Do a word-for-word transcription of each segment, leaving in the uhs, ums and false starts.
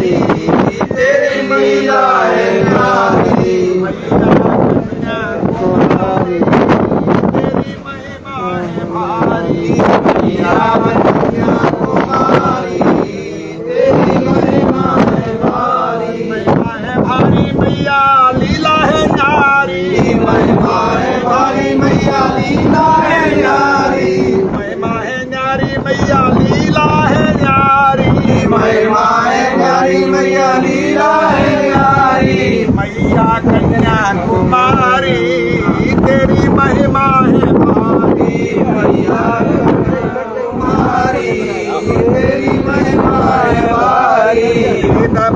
नारी तेरी मीरा है नारी कुमारी तेरी महिमा है भारी मीरा बनिया कुमारी तेरी महिमा है भारी महिमा है भारी मैया लीला है नारी महिमा है भारी मैया लीला है नारी महिमा है नारी मैया लीला है नारी महिमा है नारी मैया लीला है नारी मैया कन्याकुमारी तेरी महिमा है भारी मैया कन्याकुमारी तेरी महिमा है भारी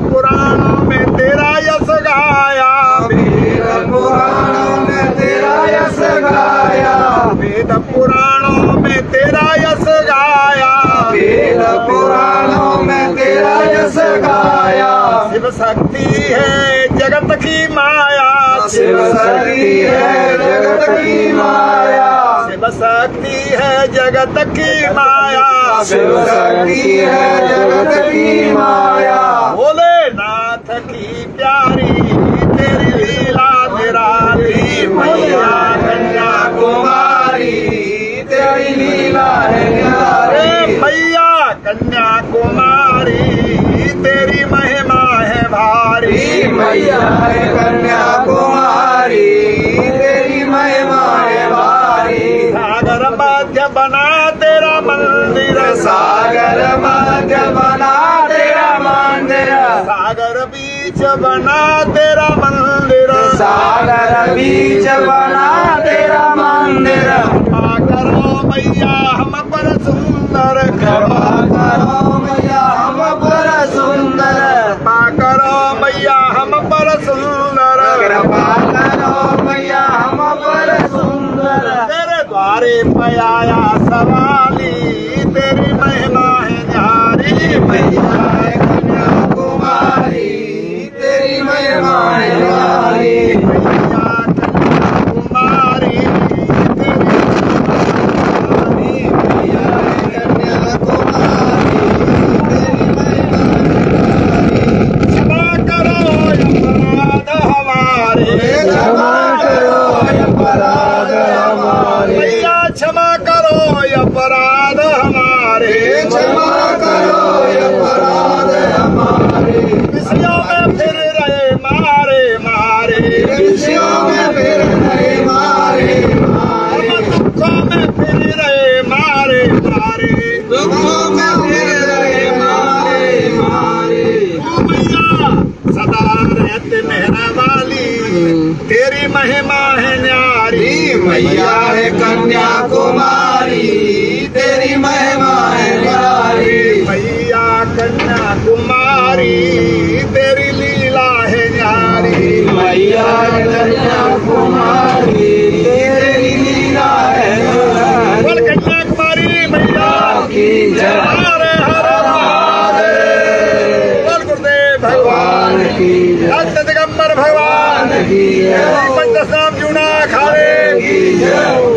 पुराणों में तेरा यश गाया वेद पुराणों में तेरा यश गाया वेद पुराणों में तेरा यश गाया वेद पुराणों में तेरा यश गाया शिव शक्ति है जगत की माया शिव शक्ति है जगत की माया शिव शक्ति है जगत की माया शिव शक्ति है जगत की माया भोलेनाथ की प्यारी तेरी लीला निराली मैया कन्याकुमारी तेरी लीला है निराली मैया कन्याकुमारी तेरी महिमा है भारी मैया है कन्याकुमारी तेरी महिमा है भारी सागर मध्य बना तेरा मंदिर सागर मध्य बना तेरा मंदिर सागर बीच बना तेरा मंदिर सागर बीच बना तेरा मंदिर कृपा करो मैया हम पर सुंदर कृपा करो मैया हम पर सुंदर कृपा करो मैया हम पर सुंदर कृपा करो मैया हम पर सुंदर तेरे द्वारे पे आया सवाली तेरी महिमा है न्यारी मैया है कन्याकुमारी तेरी महिमा है न्यारी मैया कन्याकुमारी महिमा है न्यारी मैया है कन्याकुमारी तेरी महिमा है न्यारी मैया कन्याकुमारी तेरी लीला है न्यारी मैया कन्याकुमारी तेरी लीला है बोल कन्याकुमारी मैया की जय हर हर महादेव बोल गुरुदेव भगवान की जय दिगंबर भगवान की जय। दस नाम जूना खारे।